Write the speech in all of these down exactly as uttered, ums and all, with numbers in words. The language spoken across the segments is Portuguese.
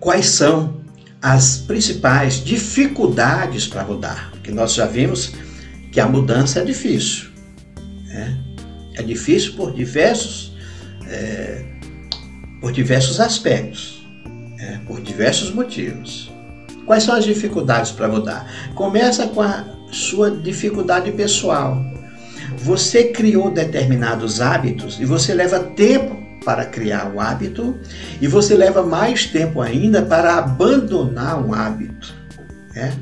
quais são as principais dificuldades para mudar. Porque nós já vimos que a mudança é difícil, né? É difícil por diversos, é, por diversos aspectos, é, por diversos motivos. Quais são as dificuldades para mudar? Começa com a sua dificuldade pessoal. Você criou determinados hábitos e você leva tempo para criar o hábito e você leva mais tempo ainda para abandonar um hábito, né?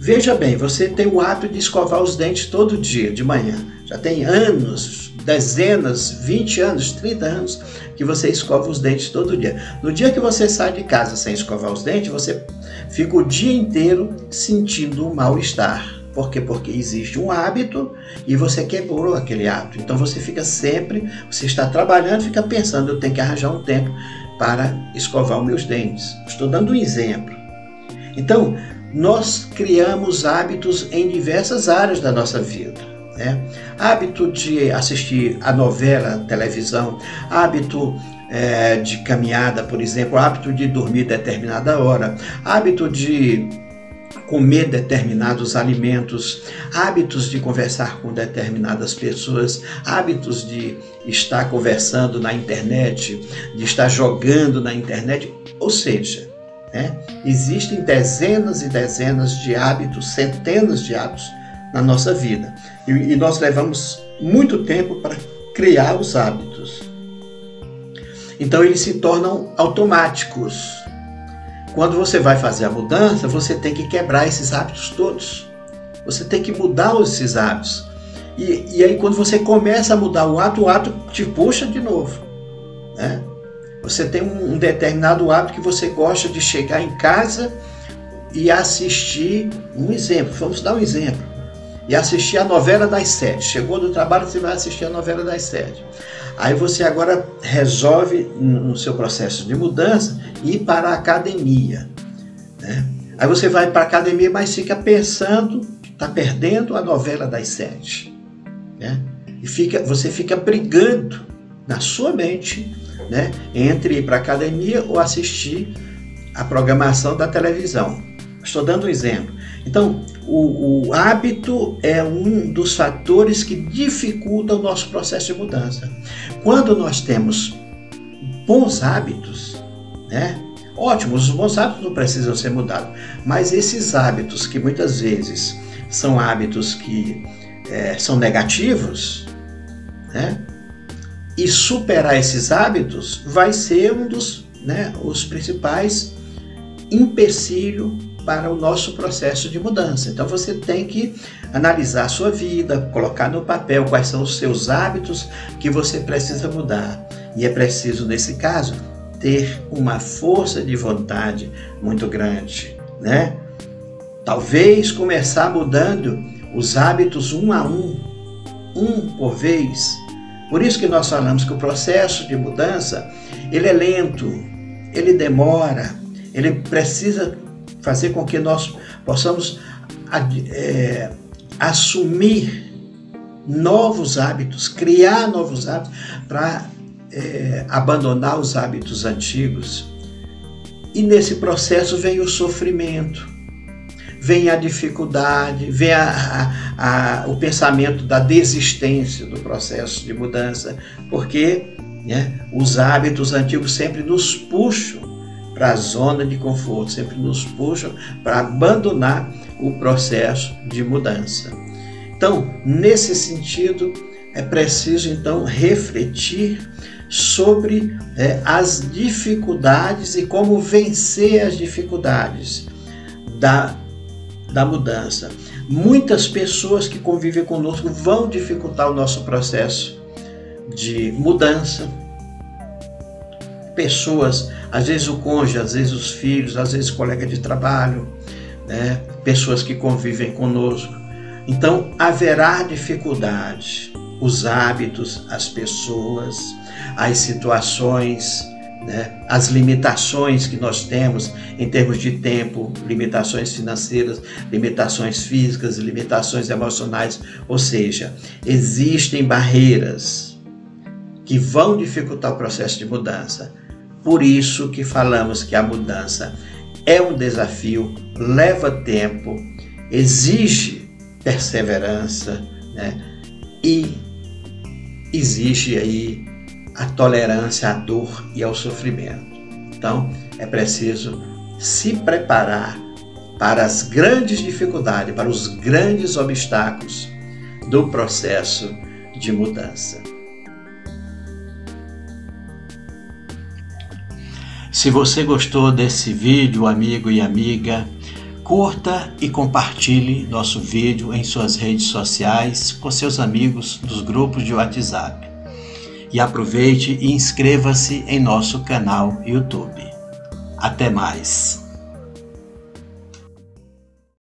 Veja bem, você tem o hábito de escovar os dentes todo dia, de manhã. Já tem anos, dezenas, vinte anos, trinta anos que você escova os dentes todo dia. No dia que você sai de casa sem escovar os dentes, você fica o dia inteiro sentindo um mal-estar. Por quê? Porque existe um hábito e você quebrou aquele hábito. Então você fica sempre, você está trabalhando, fica pensando, eu tenho que arranjar um tempo para escovar os meus dentes. Estou dando um exemplo. Então, nós criamos hábitos em diversas áreas da nossa vida, né? Hábito de assistir a novela, televisão, hábito é, de caminhada, por exemplo, hábito de dormir determinada hora, hábito de comer determinados alimentos, hábitos de conversar com determinadas pessoas, hábitos de estar conversando na internet, de estar jogando na internet, ou seja, né, existem dezenas e dezenas de hábitos, centenas de hábitos na nossa vida. E, e nós levamos muito tempo para criar os hábitos. Então eles se tornam automáticos. Quando você vai fazer a mudança, você tem que quebrar esses hábitos todos. Você tem que mudar esses hábitos. E, e aí quando você começa a mudar o hábito, o hábito te puxa de novo, né? Você tem um, um determinado hábito que você gosta de chegar em casa e assistir um exemplo. Vamos dar um exemplo. E assistir a novela das sete. Chegou do trabalho, você vai assistir a novela das sete. Aí você agora resolve, no seu processo de mudança, ir para a academia, né? Aí você vai para a academia, mas fica pensando, está perdendo a novela das sete, né? E fica, você fica brigando na sua mente, né, entre ir para a academia ou assistir a programação da televisão. Estou dando um exemplo. Então, o, o hábito é um dos fatores que dificulta o nosso processo de mudança. Quando nós temos bons hábitos, né? Ótimo, os bons hábitos não precisam ser mudados, mas esses hábitos que muitas vezes são hábitos que é, são negativos, né? E superar esses hábitos vai ser um dos, né, os principais empecilhos para o nosso processo de mudança. Então você tem que analisar a sua vida, colocar no papel quais são os seus hábitos que você precisa mudar. E é preciso, nesse caso, ter uma força de vontade muito grande, né? Talvez começar mudando os hábitos um a um, um por vez. Por isso que nós falamos que o processo de mudança, ele é lento, ele demora, ele precisa fazer com que nós possamos é, assumir novos hábitos, criar novos hábitos para é, abandonar os hábitos antigos. E nesse processo vem o sofrimento, vem a dificuldade, vem a, a, a, o pensamento da desistência do processo de mudança, porque, né, os hábitos antigos sempre nos puxam para a zona de conforto, sempre nos puxam para abandonar o processo de mudança. Então, nesse sentido, é preciso então refletir sobre é, as dificuldades e como vencer as dificuldades da, da mudança. Muitas pessoas que convivem conosco vão dificultar o nosso processo de mudança. Pessoas, às vezes o cônjuge, às vezes os filhos, às vezes o colega de trabalho, né? Pessoas que convivem conosco. Então, haverá dificuldade. Os hábitos, as pessoas, as situações, né? As limitações que nós temos em termos de tempo, limitações financeiras, limitações físicas, limitações emocionais. Ou seja, existem barreiras que vão dificultar o processo de mudança. Por isso que falamos que a mudança é um desafio, leva tempo, exige perseverança, né? E exige aí a tolerância à dor e ao sofrimento. Então, é preciso se preparar para as grandes dificuldades, para os grandes obstáculos do processo de mudança. Se você gostou desse vídeo, amigo e amiga, curta e compartilhe nosso vídeo em suas redes sociais com seus amigos dos grupos de WhatsApp. E aproveite e inscreva-se em nosso canal YouTube. Até mais!